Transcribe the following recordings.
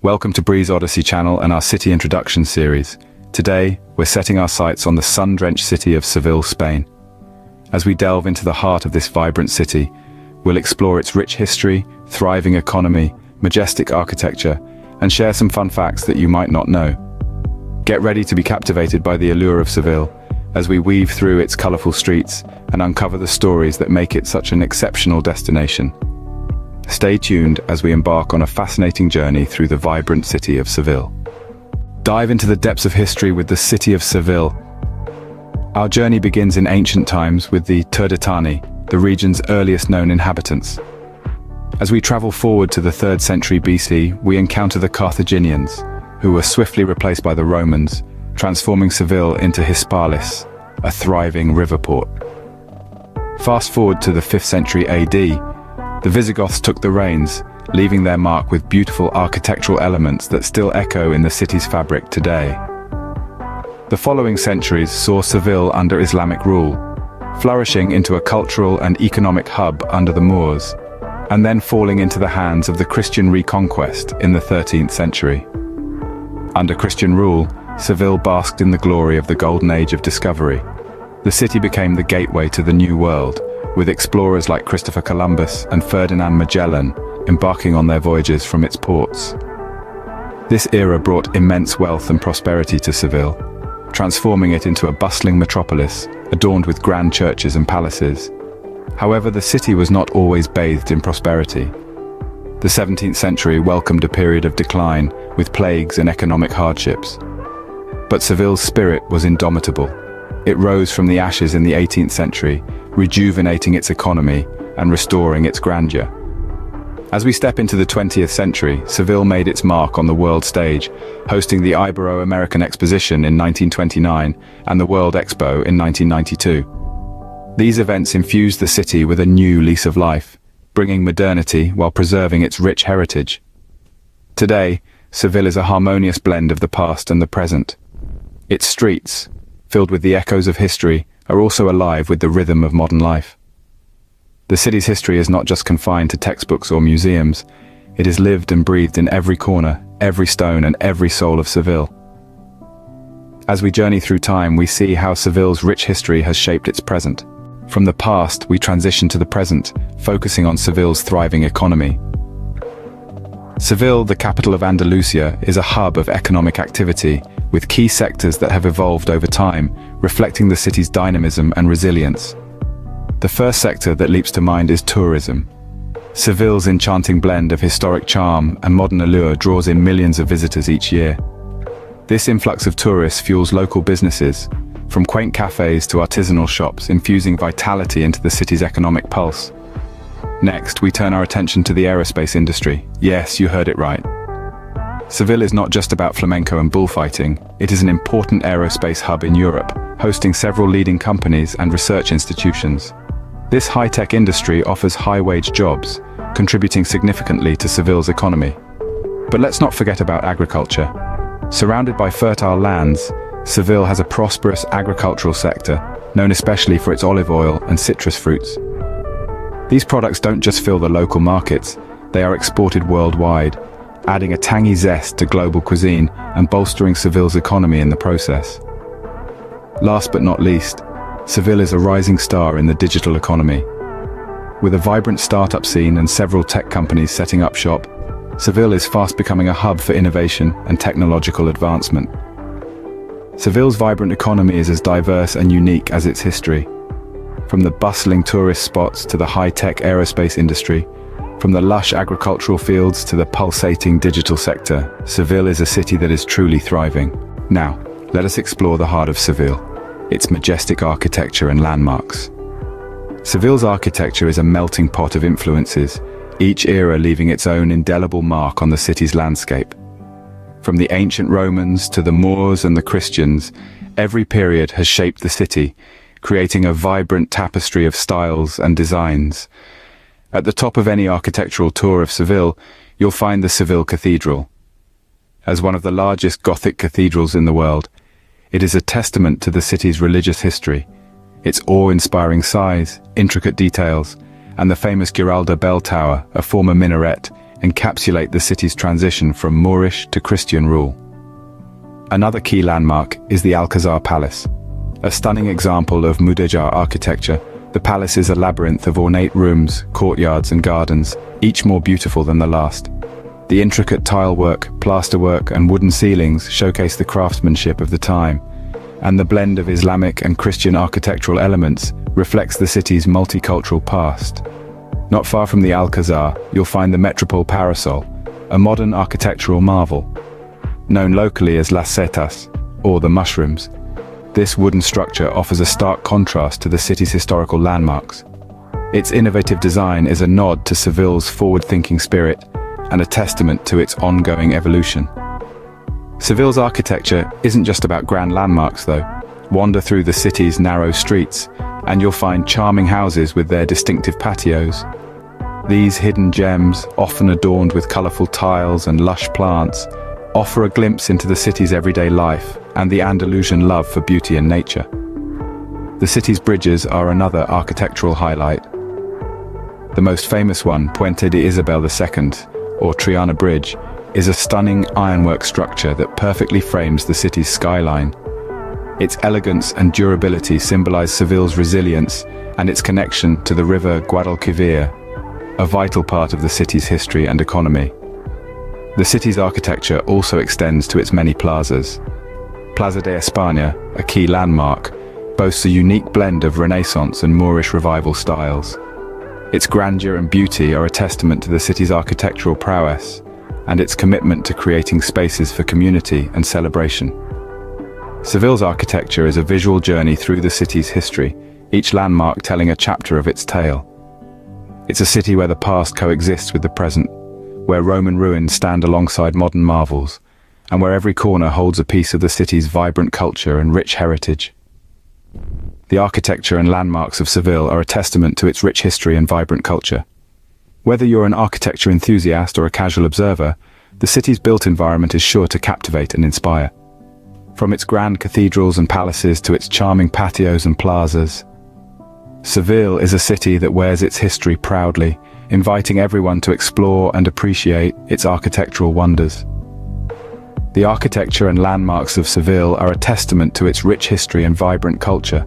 Welcome to Breeze Odyssey Channel and our city introduction series. Today, we're setting our sights on the sun-drenched city of Seville, Spain. As we delve into the heart of this vibrant city, we'll explore its rich history, thriving economy, majestic architecture, and share some fun facts that you might not know. Get ready to be captivated by the allure of Seville, as we weave through its colorful streets and uncover the stories that make it such an exceptional destination. Stay tuned as we embark on a fascinating journey through the vibrant city of Seville. Dive into the depths of history with the city of Seville. Our journey begins in ancient times with the Turdetani, the region's earliest known inhabitants. As we travel forward to the 3rd century BC, we encounter the Carthaginians, who were swiftly replaced by the Romans, transforming Seville into Hispalis, a thriving river port. Fast forward to the 5th century AD, the Visigoths took the reins, leaving their mark with beautiful architectural elements that still echo in the city's fabric today. The following centuries saw Seville under Islamic rule, flourishing into a cultural and economic hub under the Moors, and then falling into the hands of the Christian Reconquest in the 13th century. Under Christian rule, Seville basked in the glory of the Golden Age of Discovery. The city became the gateway to the New World, with explorers like Christopher Columbus and Ferdinand Magellan embarking on their voyages from its ports. This era brought immense wealth and prosperity to Seville, transforming it into a bustling metropolis, adorned with grand churches and palaces. However, the city was not always bathed in prosperity. The 17th century welcomed a period of decline, with plagues and economic hardships. But Seville's spirit was indomitable. It rose from the ashes in the 18th century, rejuvenating its economy and restoring its grandeur. As we step into the 20th century, Seville made its mark on the world stage, hosting the Ibero-American Exposition in 1929 and the World Expo in 1992. These events infused the city with a new lease of life, bringing modernity while preserving its rich heritage. Today, Seville is a harmonious blend of the past and the present. Its streets, filled with the echoes of history, are also alive with the rhythm of modern life. The city's history is not just confined to textbooks or museums. It is lived and breathed in every corner, every stone, and every soul of Seville. As we journey through time, we see how Seville's rich history has shaped its present. From the past, we transition to the present, focusing on Seville's thriving economy. Seville, the capital of Andalusia, is a hub of economic activity, with key sectors that have evolved over time, reflecting the city's dynamism and resilience. The first sector that leaps to mind is tourism. Seville's enchanting blend of historic charm and modern allure draws in millions of visitors each year. This influx of tourists fuels local businesses, from quaint cafes to artisanal shops, infusing vitality into the city's economic pulse. Next, we turn our attention to the aerospace industry. Yes, you heard it right. Seville is not just about flamenco and bullfighting. It is an important aerospace hub in Europe, hosting several leading companies and research institutions. This high-tech industry offers high-wage jobs, contributing significantly to Seville's economy. But let's not forget about agriculture. Surrounded by fertile lands, Seville has a prosperous agricultural sector, known especially for its olive oil and citrus fruits. These products don't just fill the local markets, they are exported worldwide, adding a tangy zest to global cuisine and bolstering Seville's economy in the process. Last but not least, Seville is a rising star in the digital economy. With a vibrant startup scene and several tech companies setting up shop, Seville is fast becoming a hub for innovation and technological advancement. Seville's vibrant economy is as diverse and unique as its history. From the bustling tourist spots to the high-tech aerospace industry, from the lush agricultural fields to the pulsating digital sector, Seville is a city that is truly thriving. Now, let us explore the heart of Seville, its majestic architecture and landmarks. Seville's architecture is a melting pot of influences, each era leaving its own indelible mark on the city's landscape. From the ancient Romans to the Moors and the Christians, every period has shaped the city, creating a vibrant tapestry of styles and designs. At the top of any architectural tour of Seville, you'll find the Seville Cathedral. As one of the largest Gothic cathedrals in the world, it is a testament to the city's religious history. Its awe-inspiring size, intricate details, and the famous Giralda bell tower, a former minaret, encapsulate the city's transition from Moorish to Christian rule. Another key landmark is the Alcazar Palace. A stunning example of Mudejar architecture, the palace is a labyrinth of ornate rooms, courtyards and gardens, each more beautiful than the last. The intricate tile work, plasterwork and wooden ceilings showcase the craftsmanship of the time, and the blend of Islamic and Christian architectural elements reflects the city's multicultural past. Not far from the Alcazar, you'll find the Metropol Parasol, a modern architectural marvel. Known locally as Las Setas, or the Mushrooms, this wooden structure offers a stark contrast to the city's historical landmarks. Its innovative design is a nod to Seville's forward-thinking spirit and a testament to its ongoing evolution. Seville's architecture isn't just about grand landmarks, though. Wander through the city's narrow streets, and you'll find charming houses with their distinctive patios. These hidden gems, often adorned with colorful tiles and lush plants, offer a glimpse into the city's everyday life and the Andalusian love for beauty and nature. The city's bridges are another architectural highlight. The most famous one, Puente de Isabel II, or Triana Bridge, is a stunning ironwork structure that perfectly frames the city's skyline. Its elegance and durability symbolize Seville's resilience and its connection to the river Guadalquivir, a vital part of the city's history and economy. The city's architecture also extends to its many plazas. Plaza de España, a key landmark, boasts a unique blend of Renaissance and Moorish revival styles. Its grandeur and beauty are a testament to the city's architectural prowess and its commitment to creating spaces for community and celebration. Seville's architecture is a visual journey through the city's history, each landmark telling a chapter of its tale. It's a city where the past coexists with the present, where Roman ruins stand alongside modern marvels, and where every corner holds a piece of the city's vibrant culture and rich heritage. The architecture and landmarks of Seville are a testament to its rich history and vibrant culture. Whether you're an architecture enthusiast or a casual observer, the city's built environment is sure to captivate and inspire. From its grand cathedrals and palaces to its charming patios and plazas, Seville is a city that wears its history proudly, inviting everyone to explore and appreciate its architectural wonders. The architecture and landmarks of Seville are a testament to its rich history and vibrant culture.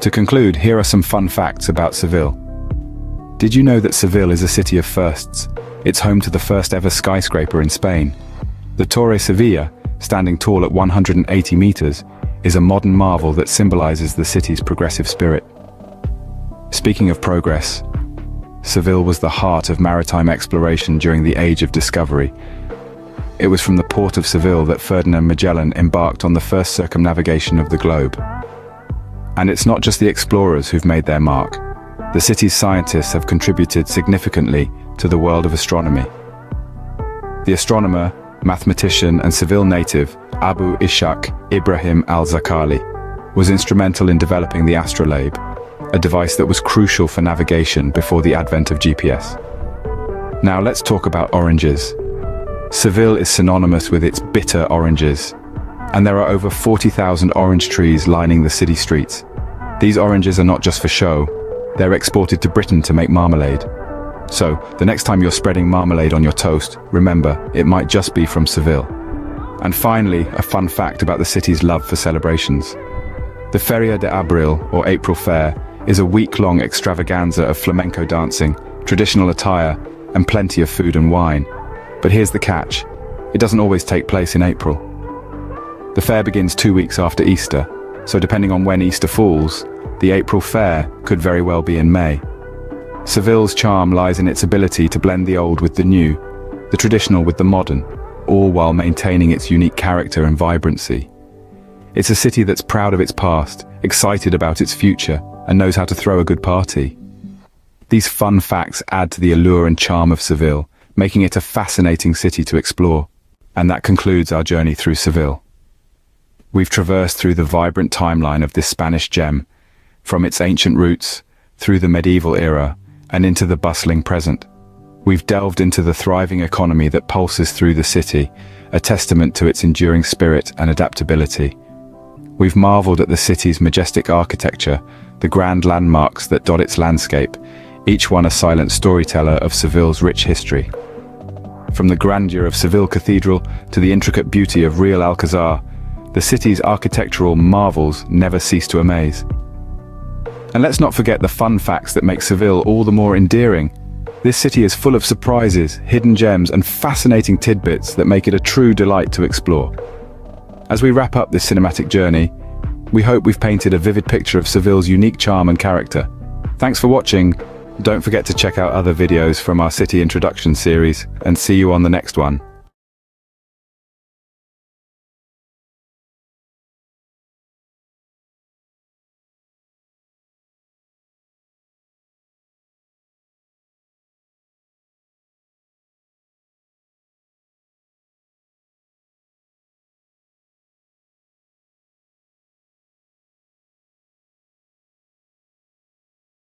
To conclude, here are some fun facts about Seville. Did you know that Seville is a city of firsts? It's home to the first ever skyscraper in Spain. The Torre Sevilla, standing tall at 180 meters, is a modern marvel that symbolizes the city's progressive spirit. Speaking of progress, Seville was the heart of maritime exploration during the Age of Discovery. It was from the port of Seville that Ferdinand Magellan embarked on the first circumnavigation of the globe. And it's not just the explorers who've made their mark. The city's scientists have contributed significantly to the world of astronomy. The astronomer, mathematician and Seville native Abu Ishaq Ibrahim al-Zakali was instrumental in developing the astrolabe, a device that was crucial for navigation before the advent of GPS. Now let's talk about oranges. Seville is synonymous with its bitter oranges, and there are over 40,000 orange trees lining the city streets. These oranges are not just for show, they're exported to Britain to make marmalade. So, the next time you're spreading marmalade on your toast, remember, it might just be from Seville. And finally, a fun fact about the city's love for celebrations. The Feria de Abril, or April Fair, is a week-long extravaganza of flamenco dancing, traditional attire, and plenty of food and wine. But here's the catch, it doesn't always take place in April. The fair begins 2 weeks after Easter, so depending on when Easter falls, the April Fair could very well be in May. Seville's charm lies in its ability to blend the old with the new, the traditional with the modern, all while maintaining its unique character and vibrancy. It's a city that's proud of its past, excited about its future, and knows how to throw a good party. These fun facts add to the allure and charm of Seville, making it a fascinating city to explore. And that concludes our journey through Seville. We've traversed through the vibrant timeline of this Spanish gem, from its ancient roots, through the medieval era, and into the bustling present. We've delved into the thriving economy that pulses through the city, a testament to its enduring spirit and adaptability. We've marveled at the city's majestic architecture, the grand landmarks that dot its landscape, each one a silent storyteller of Seville's rich history. From the grandeur of Seville Cathedral to the intricate beauty of real Alcazar, the city's architectural marvels never cease to amaze. And let's not forget the fun facts that make Seville all the more endearing. This city is full of surprises, hidden gems, and fascinating tidbits that make it a true delight to explore. As we wrap up this cinematic journey, we hope we've painted a vivid picture of Seville's unique charm and character. Thanks for watching. Don't forget to check out other videos from our city introduction series, and see you on the next one.